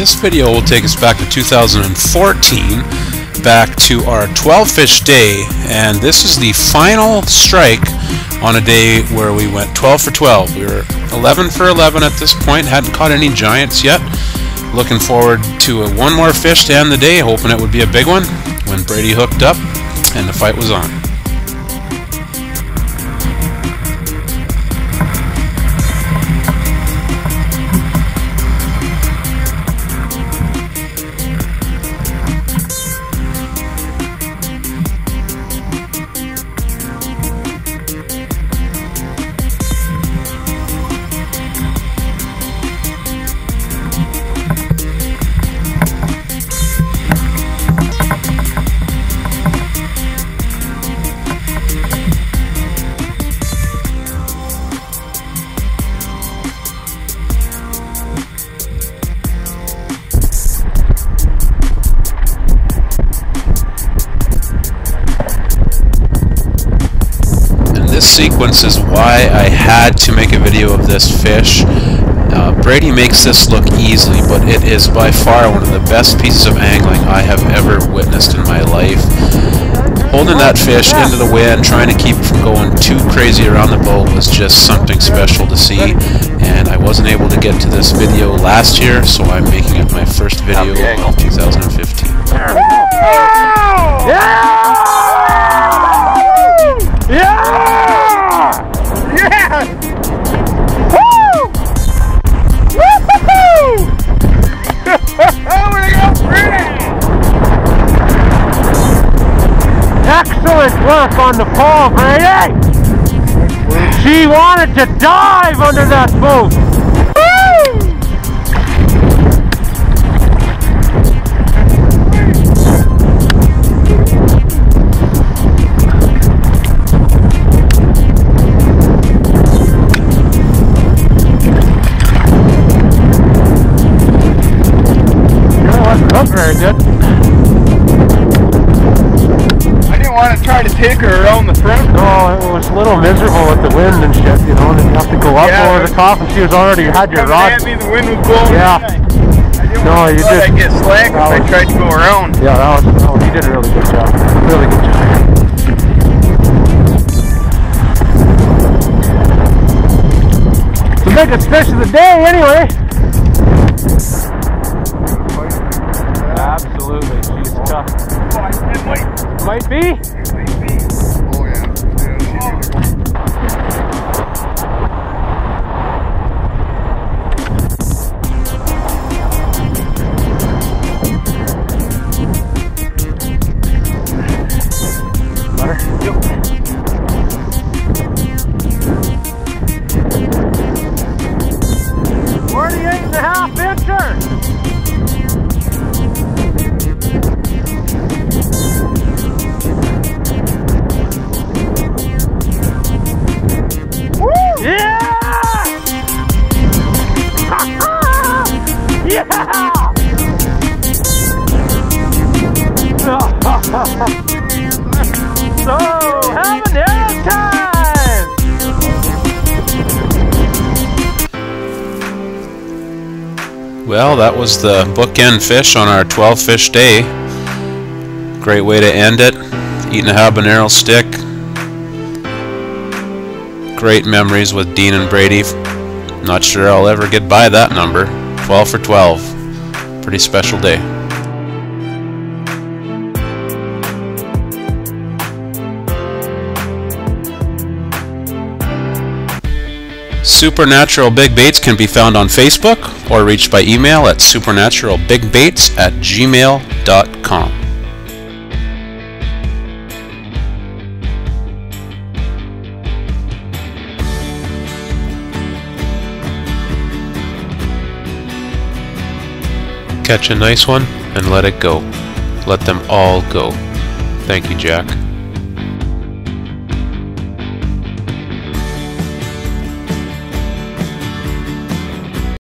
This video will take us back to 2014, back to our 12 fish day, and this is the final strike on a day where we went 12 for 12. We were 11 for 11 at this point, hadn't caught any giants yet. Looking forward to one more fish to end the day, hoping it would be a big one, when Brady hooked up and the fight was on. This sequence is why I had to make a video of this fish. Brady makes this look easy, but it is by far one of the best pieces of angling I have ever witnessed in my life. Holding that fish into the wind, trying to keep it from going too crazy around the boat, was just something special to see, and I wasn't able to get to this video last year, so I'm making it my first video of 2015. Excellent work on the pole, Brady! She wanted to dive under that boat! Take her around the front. No, it was a little miserable with the wind and shit, you know, and you have to go up over the top, and she was already had your rod. The wind was blowing. Yeah. I didn't get slack if I tried to go around. Yeah, that was. Oh, you did a really good job. Really good job. The biggest fish of the day, anyway. Absolutely, she's tough. Might be. Well, that was the bookend fish on our 12 fish day. Great way to end it. Eating a habanero stick. Great memories with Dean and Brady. Not sure I'll ever get by that number. 12 for 12. Pretty special day. Supernatural Big Baits can be found on Facebook or reached by email at supernaturalbigbaits@gmail.com. Catch a nice one and let it go. Let them all go. Thank you, Jack.